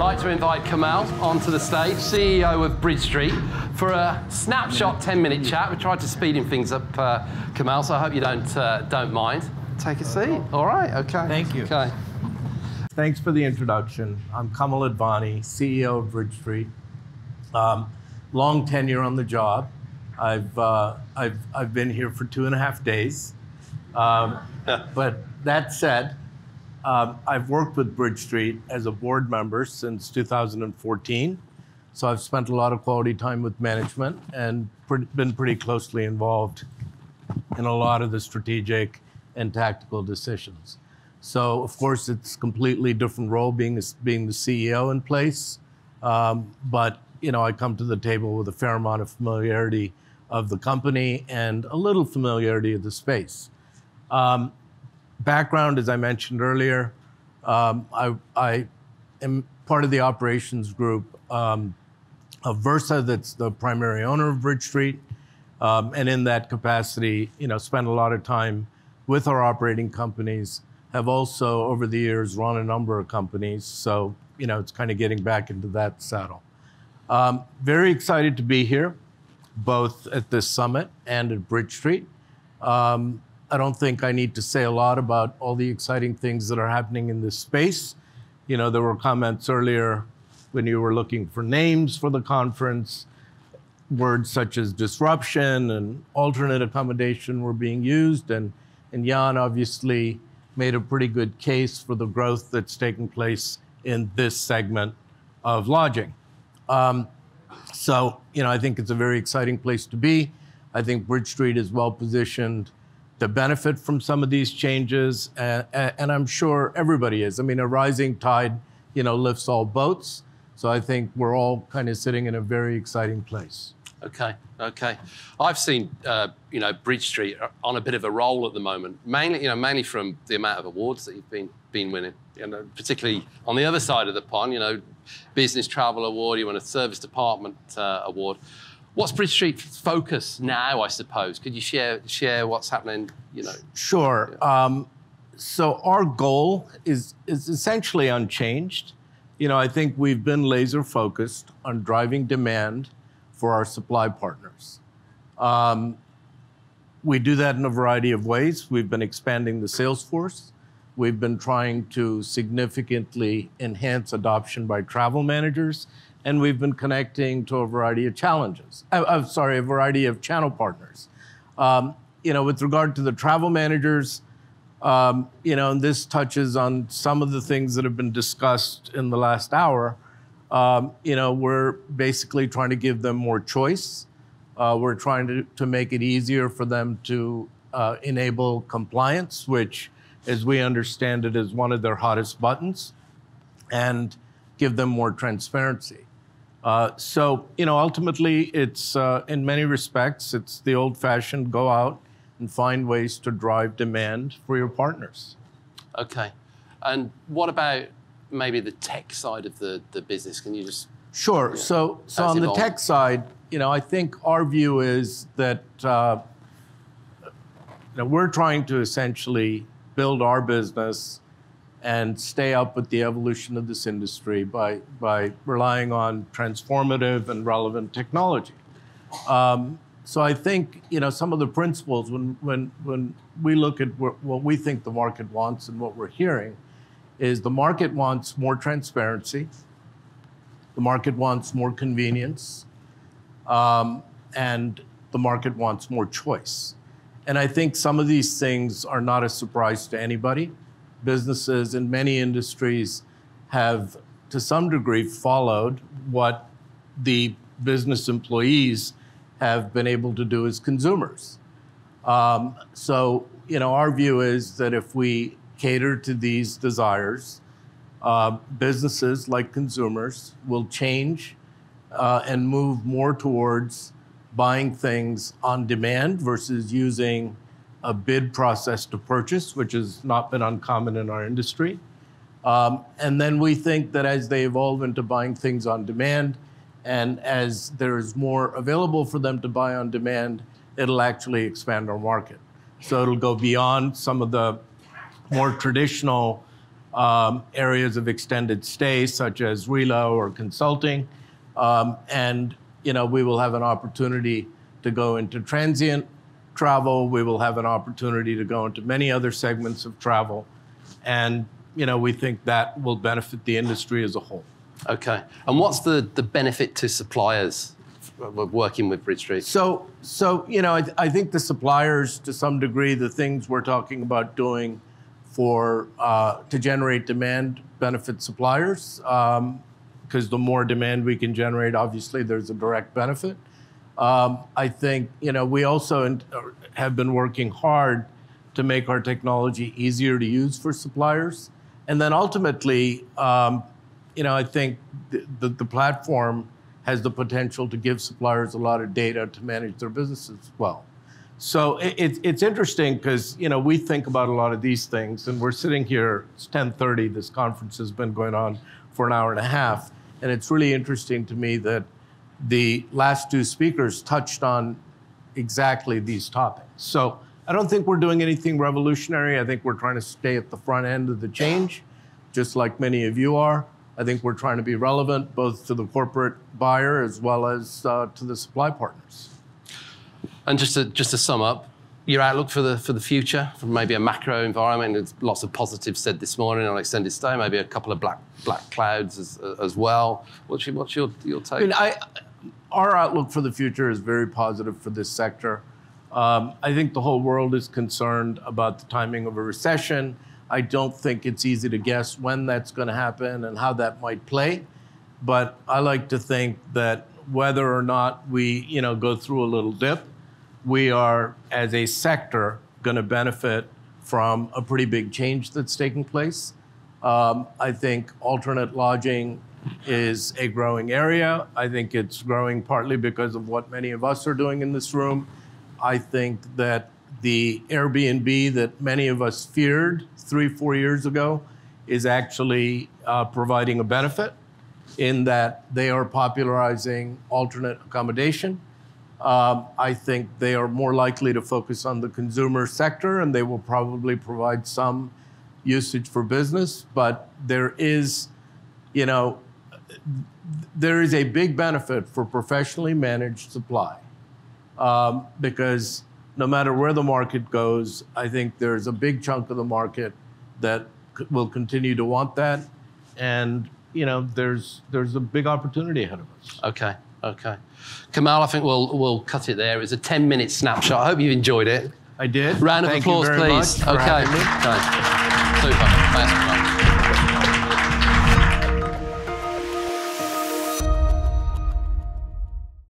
like to invite Kamal onto the stage, CEO of BridgeStreet, for a snapshot 10-minute chat. We tried to speeding things up, Kamal, so I hope you don't mind. Take a seat. All right, okay. Thank you. Okay. Thanks for the introduction. I'm Kamal Advani, CEO of BridgeStreet. Long tenure on the job. I've been here for 2.5 days. But that said, I've worked with BridgeStreet as a board member since 2014. So I've spent a lot of quality time with management and been pretty closely involved in a lot of the strategic and tactical decisions. So of course it's a completely different role being the CEO in place. But you know, I come to the table with a fair amount of familiarity of the company and a little familiarity of the space. Background, as I mentioned earlier, I am part of the operations group of Versa, that's the primary owner of BridgeStreet. And in that capacity, you know, spend a lot of time with our operating companies, have also over the years run a number of companies. So, you know, it's kind of getting back into that saddle. Very excited to be here, both at this summit and at BridgeStreet. I don't think I need to say a lot about all the exciting things that are happening in this space. You know, there were comments earlier when you were looking for names for the conference. Words such as disruption and alternate accommodation were being used. And Jan obviously made a pretty good case for the growth that's taking place in this segment of lodging. So, you know, I think it's a very exciting place to be. I think BridgeStreet is well positioned to benefit from some of these changes, and I'm sure everybody is. I mean, a rising tide, you know, lifts all boats. So I think we're all kind of sitting in a very exciting place. Okay, okay. I've seen, you know, BridgeStreet on a bit of a roll at the moment, mainly from the amount of awards that you've been winning, you know, particularly on the other side of the pond, you know, business travel award, you won a service department award. What's BridgeStreet's focus now, I suppose? Could you share what's happening, you know? Sure. Yeah. So our goal is essentially unchanged. You know, I think we've been laser focused on driving demand for our supply partners. We do that in a variety of ways. We've been expanding the sales force. We've been trying to significantly enhance adoption by travel managers. And we've been connecting to a variety of challenges. I'm sorry, a variety of channel partners. You know, with regard to the travel managers, you know, and this touches on some of the things that have been discussed in the last hour. You know, we're basically trying to give them more choice. We're trying to make it easier for them to enable compliance, which, as we understand it, is one of their hottest buttons, and give them more transparency. So, you know, ultimately, it's in many respects, it's the old-fashioned go out and find ways to drive demand for your partners. Okay, and what about maybe the tech side of the business? Can you just... Sure, you know, so on the tech side, you know, I think our view is that you know, we're trying to essentially build our business and stay up with the evolution of this industry by relying on transformative and relevant technology. So I think, you know, some of the principles when we look at what we think the market wants and what we're hearing is the market wants more transparency, the market wants more convenience, and the market wants more choice. And I think some of these things are not a surprise to anybody. Businesses in many industries have, to some degree, followed what the business employees have been able to do as consumers. So, you know, our view is that if we cater to these desires, businesses, like consumers, will change and move more towards buying things on demand versus using a bid process to purchase, which has not been uncommon in our industry. And then we think that as they evolve into buying things on demand, and as there is more available for them to buy on demand, it'll actually expand our market. So it'll go beyond some of the more traditional areas of extended stay, such as relo or consulting. And you know, we will have an opportunity to go into transient travel. We will have an opportunity to go into many other segments of travel. And you know, we think that will benefit the industry as a whole. Okay. And what's the benefit to suppliers of working with BridgeStreet? So you know, I think the suppliers, to some degree, the things we're talking about doing for to generate demand benefit suppliers, because the more demand we can generate, obviously, there's a direct benefit. I think, you know, we also have been working hard to make our technology easier to use for suppliers. And then ultimately, you know, I think the platform has the potential to give suppliers a lot of data to manage their businesses well. So it's interesting because, you know, we think about a lot of these things, and we're sitting here, it's 10:30, this conference has been going on for an hour and a half. And it's really interesting to me that the last two speakers touched on exactly these topics. So I don't think we're doing anything revolutionary. I think we're trying to stay at the front end of the change, just like many of you are. I think we're trying to be relevant both to the corporate buyer as well as to the supply partners. And just to sum up, your outlook for the future, from maybe a macro environment, there's lots of positives said this morning on extended stay, maybe a couple of black clouds as well. What's your take? I mean, our outlook for the future is very positive for this sector. I think the whole world is concerned about the timing of a recession. I don't think it's easy to guess when that's going to happen and how that might play. But I like to think that whether or not we, you know, go through a little dip, we are, as a sector, going to benefit from a pretty big change that's taking place. I think alternate lodging is a growing area. I think it's growing partly because of what many of us are doing in this room. I think that the Airbnb that many of us feared 3 or 4 years ago is actually providing a benefit in that they are popularizing alternate accommodation. I think they are more likely to focus on the consumer sector, and they will probably provide some usage for business. But there is, you know, there is a big benefit for professionally managed supply because no matter where the market goes, I think there's a big chunk of the market that will continue to want that. And, you know, there's a big opportunity ahead of us. Okay, okay. Kamal, I think we'll cut it there. It was a 10-minute snapshot. I hope you enjoyed it. I did. Round of applause, please. Thank you very much for having me. Okay. Nice. Super. Thanks, Kamal.